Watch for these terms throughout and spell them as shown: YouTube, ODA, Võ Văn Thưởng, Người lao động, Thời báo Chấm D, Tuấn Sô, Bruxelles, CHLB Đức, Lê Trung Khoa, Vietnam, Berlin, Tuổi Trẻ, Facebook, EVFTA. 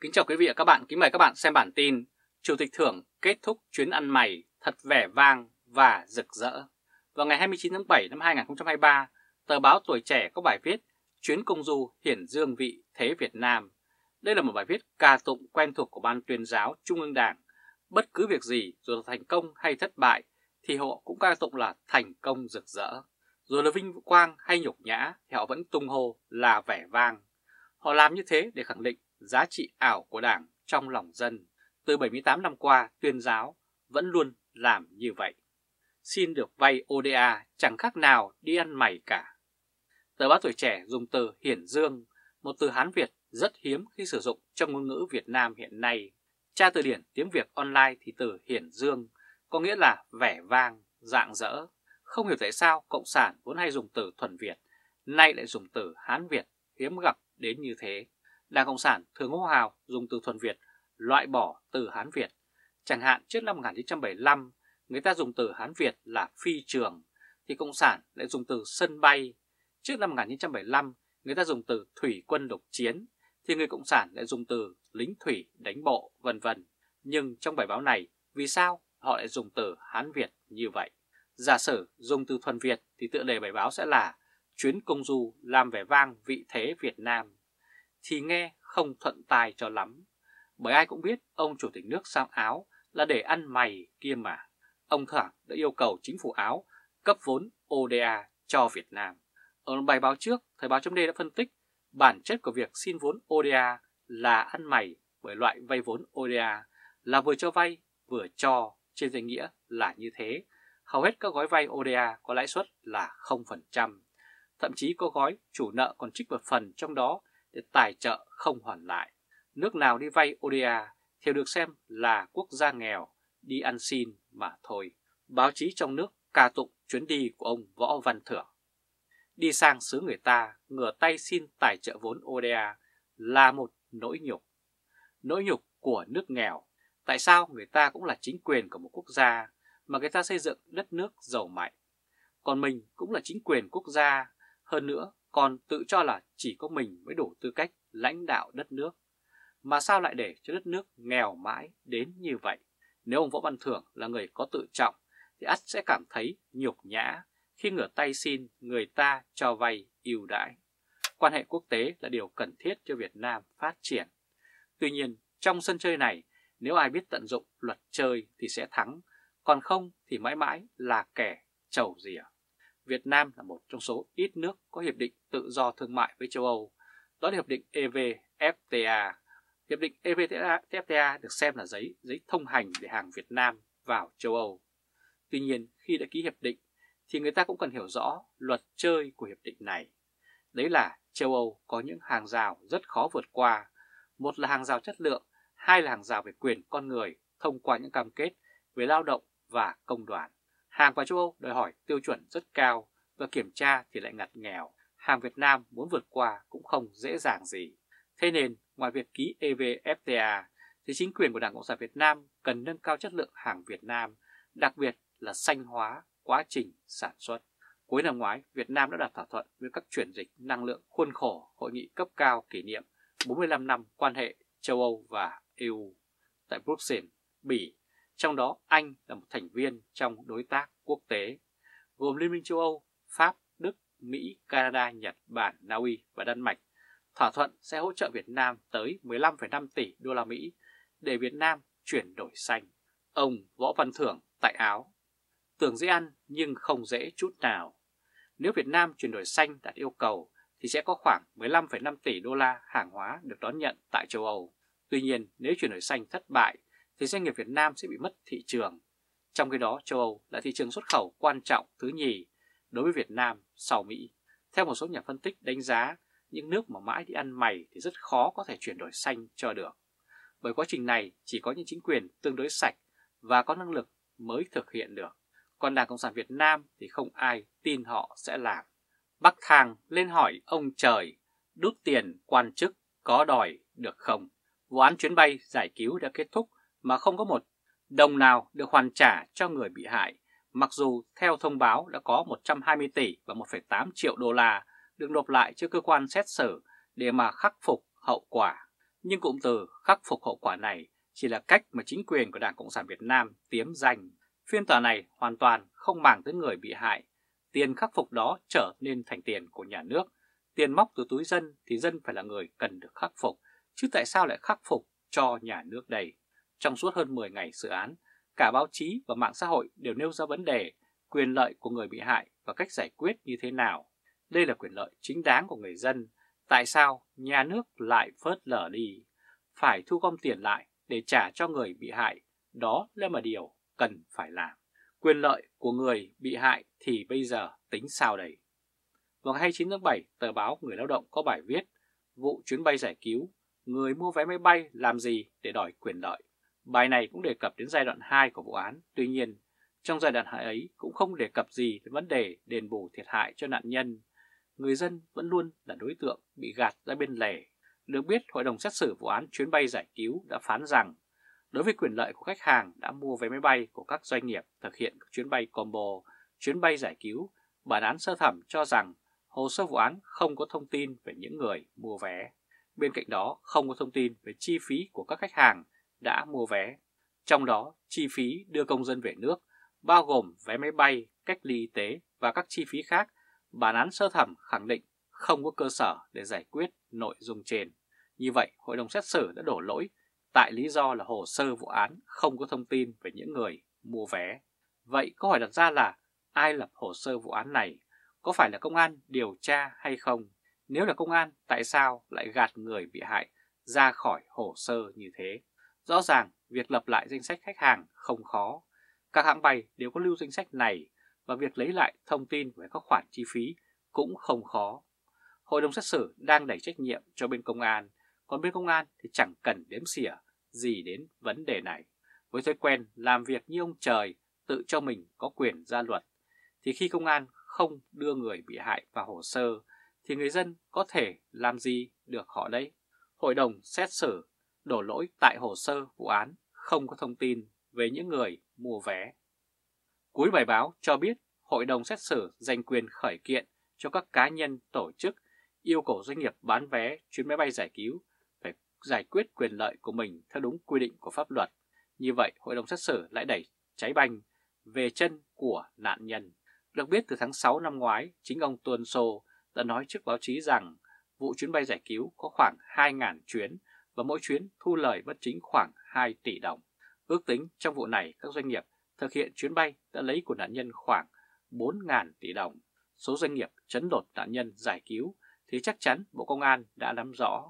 Kính chào quý vị và các bạn, kính mời các bạn xem bản tin Chủ tịch Thưởng kết thúc chuyến ăn mày thật vẻ vang và rực rỡ. Vào ngày 29 tháng 7 năm 2023, tờ báo Tuổi Trẻ có bài viết Chuyến công du hiển dương vị thế Việt Nam. Đây là một bài viết ca tụng quen thuộc của Ban Tuyên giáo Trung ương Đảng. Bất cứ việc gì, dù là thành công hay thất bại, thì họ cũng ca tụng là thành công rực rỡ. Dù là vinh quang hay nhục nhã, thì họ vẫn tung hô là vẻ vang. Họ làm như thế để khẳng định giá trị ảo của Đảng trong lòng dân. Từ 78 năm qua, tuyên giáo vẫn luôn làm như vậy. Xin được vay ODA chẳng khác nào đi ăn mày cả. Tờ báo Tuổi Trẻ dùng từ hiển dương, một từ Hán Việt rất hiếm khi sử dụng trong ngôn ngữ Việt Nam hiện nay. Tra từ điển tiếng Việt online thì từ hiển dương có nghĩa là vẻ vang, rạng rỡ. Không hiểu tại sao Cộng sản vốn hay dùng từ thuần Việt, nay lại dùng từ Hán Việt hiếm gặp đến như thế. Đảng Cộng sản thường hô hào dùng từ thuần Việt, loại bỏ từ Hán Việt. Chẳng hạn trước năm 1975, người ta dùng từ Hán Việt là phi trường, thì Cộng sản lại dùng từ sân bay. Trước năm 1975, người ta dùng từ thủy quân độc chiến, thì người Cộng sản lại dùng từ lính thủy đánh bộ, vân vân. Nhưng trong bài báo này, vì sao họ lại dùng từ Hán Việt như vậy? Giả sử dùng từ thuần Việt thì tựa đề bài báo sẽ là Chuyến công du làm vẻ vang vị thế Việt Nam. Thì nghe không thuận tai cho lắm, bởi ai cũng biết ông chủ tịch nước sang Áo là để ăn mày kia mà. Ông Thưởng đã yêu cầu chính phủ Áo cấp vốn ODA cho Việt Nam. Ở bài báo trước, Thời báo .de đã phân tích bản chất của việc xin vốn ODA là ăn mày, bởi loại vay vốn ODA là vừa cho vay vừa cho, trên danh nghĩa là như thế. Hầu hết các gói vay ODA có lãi suất là 0%, thậm chí có gói chủ nợ còn trích một phần trong đó để tài trợ không hoàn lại. Nước nào đi vay ODA thì được xem là quốc gia nghèo, đi ăn xin mà thôi. Báo chí trong nước ca tụng chuyến đi của ông Võ Văn Thưởng. Đi sang xứ người ta, ngửa tay xin tài trợ vốn ODA là một nỗi nhục của nước nghèo. Tại sao người ta cũng là chính quyền của một quốc gia mà người ta xây dựng đất nước giàu mạnh? Còn mình cũng là chính quyền quốc gia, hơn nữa còn tự cho là chỉ có mình mới đủ tư cách lãnh đạo đất nước. Mà sao lại để cho đất nước nghèo mãi đến như vậy? Nếu ông Võ Văn Thưởng là người có tự trọng thì ắt sẽ cảm thấy nhục nhã khi ngửa tay xin người ta cho vay ưu đãi. Quan hệ quốc tế là điều cần thiết cho Việt Nam phát triển. Tuy nhiên, trong sân chơi này, nếu ai biết tận dụng luật chơi thì sẽ thắng, còn không thì mãi mãi là kẻ trầu rỉa. Việt Nam là một trong số ít nước có hiệp định tự do thương mại với châu Âu, đó là hiệp định EVFTA. Hiệp định EVFTA được xem là giấy thông hành để hàng Việt Nam vào châu Âu. Tuy nhiên, khi đã ký hiệp định thì người ta cũng cần hiểu rõ luật chơi của hiệp định này. Đấy là châu Âu có những hàng rào rất khó vượt qua. Một là hàng rào chất lượng, hai là hàng rào về quyền con người thông qua những cam kết về lao động và công đoàn. Hàng vào châu Âu đòi hỏi tiêu chuẩn rất cao và kiểm tra thì lại ngặt nghèo. Hàng Việt Nam muốn vượt qua cũng không dễ dàng gì. Thế nên, ngoài việc ký EVFTA, thì chính quyền của Đảng Cộng sản Việt Nam cần nâng cao chất lượng hàng Việt Nam, đặc biệt là xanh hóa quá trình sản xuất. Cuối năm ngoái, Việt Nam đã đạt thỏa thuận với các chuyển dịch năng lượng khuôn khổ hội nghị cấp cao kỷ niệm 45 năm quan hệ châu Âu và EU tại Bruxelles, Bỉ. Trong đó, Anh là một thành viên trong đối tác quốc tế, gồm Liên minh châu Âu, Pháp, Đức, Mỹ, Canada, Nhật Bản, Na Uy và Đan Mạch. Thỏa thuận sẽ hỗ trợ Việt Nam tới 15,5 tỷ đô la Mỹ để Việt Nam chuyển đổi xanh. Ông Võ Văn Thưởng tại Áo, tưởng dễ ăn nhưng không dễ chút nào. Nếu Việt Nam chuyển đổi xanh đạt yêu cầu thì sẽ có khoảng 15,5 tỷ đô la hàng hóa được đón nhận tại châu Âu. Tuy nhiên, nếu chuyển đổi xanh thất bại thì doanh nghiệp Việt Nam sẽ bị mất thị trường. Trong khi đó, châu Âu là thị trường xuất khẩu quan trọng thứ nhì đối với Việt Nam sau Mỹ. Theo một số nhà phân tích đánh giá, những nước mà mãi đi ăn mày thì rất khó có thể chuyển đổi xanh cho được. Bởi quá trình này chỉ có những chính quyền tương đối sạch và có năng lực mới thực hiện được. Còn Đảng Cộng sản Việt Nam thì không ai tin họ sẽ làm. Bắc thang lên hỏi ông trời, đút tiền quan chức có đòi được không? Vụ án chuyến bay giải cứu đã kết thúc mà không có một đồng nào được hoàn trả cho người bị hại, mặc dù theo thông báo đã có 120 tỷ và 1,8 triệu đô la được nộp lại cho cơ quan xét xử để mà khắc phục hậu quả. nhưng cụm từ khắc phục hậu quả này chỉ là cách mà chính quyền của Đảng Cộng sản Việt Nam tiếm danh. Phiên tòa này hoàn toàn không màng tới người bị hại. Tiền khắc phục đó trở nên thành tiền của nhà nước. Tiền móc từ túi dân thì dân phải là người cần được khắc phục, chứ tại sao lại khắc phục cho nhà nước đây? Trong suốt hơn 10 ngày xử án, cả báo chí và mạng xã hội đều nêu ra vấn đề quyền lợi của người bị hại và cách giải quyết như thế nào. Đây là quyền lợi chính đáng của người dân, tại sao nhà nước lại phớt lờ đi? Phải thu gom tiền lại để trả cho người bị hại, đó là một điều cần phải làm. Quyền lợi của người bị hại thì bây giờ tính sao đây? Vào ngày 29 tháng 7, tờ báo Người Lao Động có bài viết "Vụ chuyến bay giải cứu, người mua vé máy bay làm gì để đòi quyền lợi?" Bài này cũng đề cập đến giai đoạn 2 của vụ án. Tuy nhiên, trong giai đoạn 2 ấy cũng không đề cập gì đến vấn đề đền bù thiệt hại cho nạn nhân. Người dân vẫn luôn là đối tượng bị gạt ra bên lề. Được biết, Hội đồng xét xử vụ án chuyến bay giải cứu đã phán rằng đối với quyền lợi của khách hàng đã mua vé máy bay của các doanh nghiệp thực hiện các chuyến bay combo, chuyến bay giải cứu, bản án sơ thẩm cho rằng hồ sơ vụ án không có thông tin về những người mua vé. Bên cạnh đó, không có thông tin về chi phí của các khách hàng đã mua vé. Trong đó, chi phí đưa công dân về nước, bao gồm vé máy bay, cách ly y tế và các chi phí khác, bản án sơ thẩm khẳng định không có cơ sở để giải quyết nội dung trên. Như vậy, Hội đồng xét xử đã đổ lỗi tại lý do là hồ sơ vụ án không có thông tin về những người mua vé. Vậy câu hỏi đặt ra là ai lập hồ sơ vụ án này? Có phải là công an điều tra hay không? Nếu là công an, tại sao lại gạt người bị hại ra khỏi hồ sơ như thế? Rõ ràng, việc lập lại danh sách khách hàng không khó. Các hãng bay đều có lưu danh sách này và việc lấy lại thông tin về các khoản chi phí cũng không khó. Hội đồng xét xử đang đẩy trách nhiệm cho bên công an, còn bên công an thì chẳng cần đếm xỉa gì đến vấn đề này. Với thói quen làm việc như ông trời tự cho mình có quyền ra luật, thì khi công an không đưa người bị hại vào hồ sơ, thì người dân có thể làm gì được họ đây? Hội đồng xét xử đổ lỗi tại hồ sơ vụ án không có thông tin về những người mua vé. Cuối bài báo cho biết Hội đồng xét xử dành quyền khởi kiện cho các cá nhân tổ chức, yêu cầu doanh nghiệp bán vé chuyến máy bay giải cứu phải giải quyết quyền lợi của mình theo đúng quy định của pháp luật. Như vậy, Hội đồng xét xử lại đẩy trái banh về chân của nạn nhân. Được biết, từ tháng 6 năm ngoái, chính ông Tuấn Sô đã nói trước báo chí rằng vụ chuyến bay giải cứu có khoảng 2.000 chuyến và mỗi chuyến thu lời bất chính khoảng 2 tỷ đồng. Ước tính trong vụ này, các doanh nghiệp thực hiện chuyến bay đã lấy của nạn nhân khoảng 4.000 tỷ đồng. Số doanh nghiệp chấn lột nạn nhân giải cứu thì chắc chắn Bộ Công an đã nắm rõ.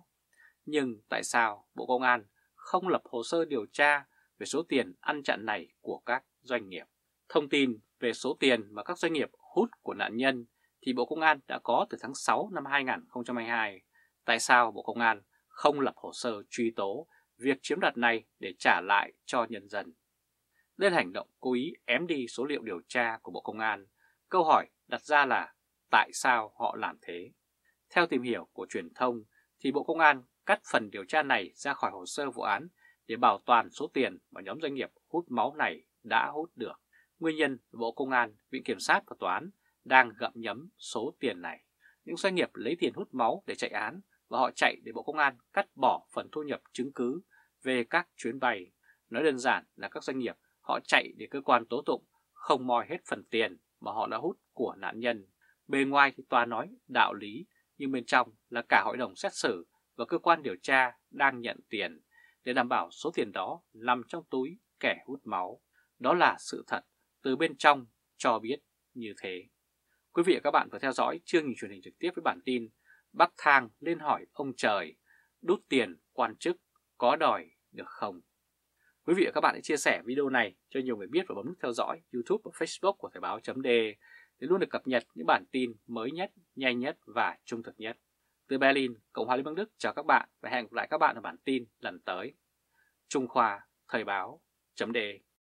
Nhưng tại sao Bộ Công an không lập hồ sơ điều tra về số tiền ăn chặn này của các doanh nghiệp? Thông tin về số tiền mà các doanh nghiệp hút của nạn nhân thì Bộ Công an đã có từ tháng 6 năm 2022. Tại sao Bộ Công an không lập hồ sơ truy tố việc chiếm đoạt này để trả lại cho nhân dân? Đây là hành động cố ý ém đi số liệu điều tra của Bộ Công an. Câu hỏi đặt ra là tại sao họ làm thế? Theo tìm hiểu của truyền thông thì Bộ Công an cắt phần điều tra này ra khỏi hồ sơ vụ án để bảo toàn số tiền mà nhóm doanh nghiệp hút máu này đã hút được. Nguyên nhân Bộ Công an, Viện Kiểm sát và Tòa án đang gặm nhấm số tiền này. Những doanh nghiệp lấy tiền hút máu để chạy án và họ chạy để Bộ Công an cắt bỏ phần thu nhập chứng cứ về các chuyến bay. Nói đơn giản là các doanh nghiệp họ chạy để cơ quan tố tụng không moi hết phần tiền mà họ đã hút của nạn nhân. Bề ngoài thì tòa nói đạo lý, nhưng bên trong là cả hội đồng xét xử và cơ quan điều tra đang nhận tiền để đảm bảo số tiền đó nằm trong túi kẻ hút máu. Đó là sự thật từ bên trong cho biết như thế. Quý vị và các bạn vừa theo dõi chương trình truyền hình trực tiếp với bản tin Bắc Thang lên hỏi ông trời, đút tiền quan chức có đòi được không? Quý vị và các bạn hãy chia sẻ video này cho nhiều người biết và bấm nút theo dõi YouTube và Facebook của Thời báo .de để luôn được cập nhật những bản tin mới nhất, nhanh nhất và trung thực nhất. Từ Berlin, Cộng hòa Liên bang Đức chào các bạn và hẹn gặp lại các bạn ở bản tin lần tới. Trung Khoa, Thời báo .de